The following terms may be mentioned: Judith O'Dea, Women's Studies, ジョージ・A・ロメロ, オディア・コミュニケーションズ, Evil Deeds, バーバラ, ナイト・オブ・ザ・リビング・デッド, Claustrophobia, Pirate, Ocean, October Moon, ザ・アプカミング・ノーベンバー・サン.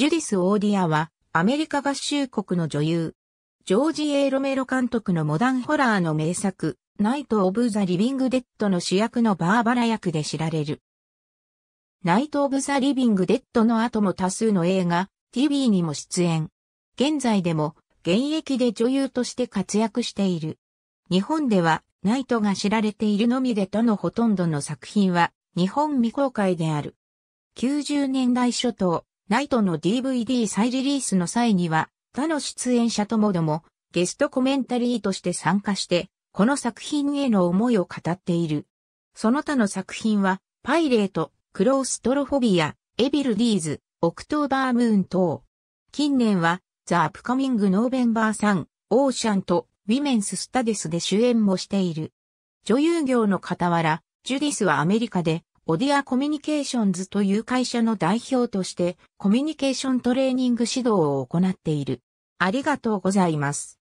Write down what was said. ジュディス・オーディアは、アメリカ合衆国の女優。ジョージ・A・ロメロ監督のモダンホラーの名作、ナイト・オブ・ザ・リビング・デッドの主役のバーバラ役で知られる。ナイト・オブ・ザ・リビング・デッドの後も多数の映画、TV にも出演。現在でも、現役で女優として活躍している。日本では、ナイトが知られているのみで他のほとんどの作品は、日本未公開である。90年代初頭、ナイトの DVD 再リリースの際には、他の出演者ともども、ゲストコメンタリーとして参加して、この作品への思いを語っている。その他の作品は、パイレート、クローストロフォビア、エビルディーズ、オクトーバームーン等。近年は、ザ・アプカミング・ノーベンバー・サン、オーシャンと、ウィメンス・スタデスで主演もしている。女優業の傍ら、ジュディスはアメリカで、オディア・コミュニケーションズという会社の代表として、コミュニケーショントレーニング指導を行っている。ありがとうございます。